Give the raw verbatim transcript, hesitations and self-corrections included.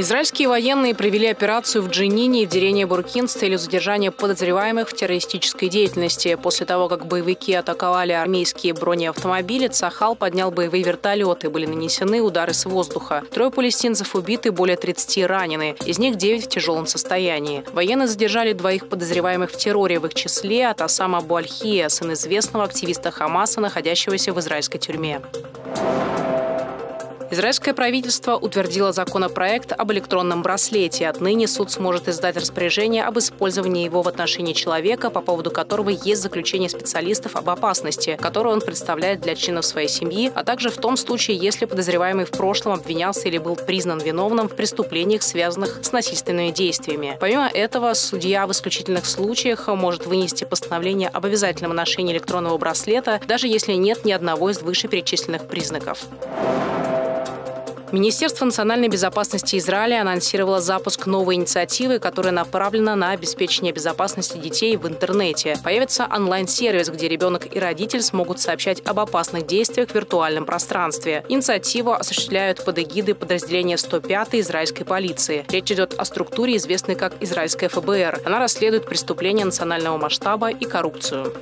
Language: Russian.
Израильские военные провели операцию в Дженине и в деревне Буркин с целью задержания подозреваемых в террористической деятельности. После того, как боевики атаковали армейские бронеавтомобили, Цахал поднял боевые вертолеты. Были нанесены удары с воздуха. Трое палестинцев убиты, более тридцати ранены. Из них девять в тяжелом состоянии. Военные задержали двоих подозреваемых в терроре, в их числе от Осама Буальхия, сын известного активиста Хамаса, находящегося в израильской тюрьме. Израильское правительство утвердило законопроект об электронном браслете. Отныне суд сможет издать распоряжение об использовании его в отношении человека, по поводу которого есть заключение специалистов об опасности, которую он представляет для членов своей семьи, а также в том случае, если подозреваемый в прошлом обвинялся или был признан виновным в преступлениях, связанных с насильственными действиями. Помимо этого, судья в исключительных случаях может вынести постановление об обязательном ношении электронного браслета, даже если нет ни одного из вышеперечисленных признаков. Министерство национальной безопасности Израиля анонсировало запуск новой инициативы, которая направлена на обеспечение безопасности детей в интернете. Появится онлайн-сервис, где ребенок и родитель смогут сообщать об опасных действиях в виртуальном пространстве. Инициативу осуществляют под эгидой подразделения сто пятой израильской полиции. Речь идет о структуре, известной как израильская ФБР. Она расследует преступления национального масштаба и коррупцию.